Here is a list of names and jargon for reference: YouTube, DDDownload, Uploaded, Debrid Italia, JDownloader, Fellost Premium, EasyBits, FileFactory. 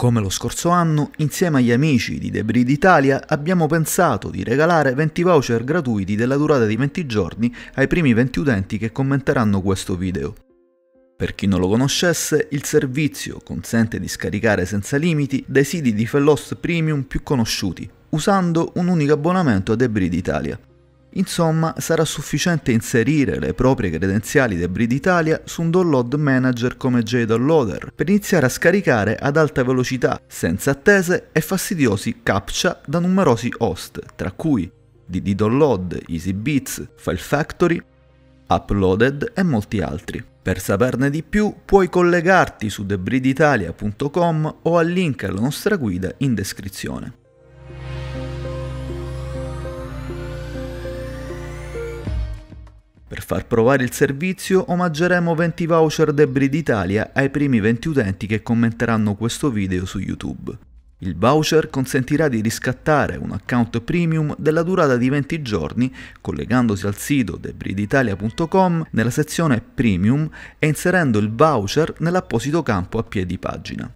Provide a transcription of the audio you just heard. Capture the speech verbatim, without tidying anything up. Come lo scorso anno, insieme agli amici di Debrid Italia abbiamo pensato di regalare venti voucher gratuiti della durata di venti giorni ai primi venti utenti che commenteranno questo video. Per chi non lo conoscesse, il servizio consente di scaricare senza limiti dai siti di Fellost Premium più conosciuti, usando un unico abbonamento a Debrid Italia. Insomma, sarà sufficiente inserire le proprie credenziali Debrid Italia su un download manager come JDownloader per iniziare a scaricare ad alta velocità, senza attese e fastidiosi captcha da numerosi host, tra cui DDDownload, EasyBits, FileFactory, Uploaded e molti altri. Per saperne di più puoi collegarti su debrid italia punto com o al link alla nostra guida in descrizione. Per far provare il servizio omaggeremo venti voucher Debrid Italia ai primi venti utenti che commenteranno questo video su YouTube. Il voucher consentirà di riscattare un account premium della durata di venti giorni collegandosi al sito debrid italia punto com nella sezione Premium e inserendo il voucher nell'apposito campo a piedi pagina.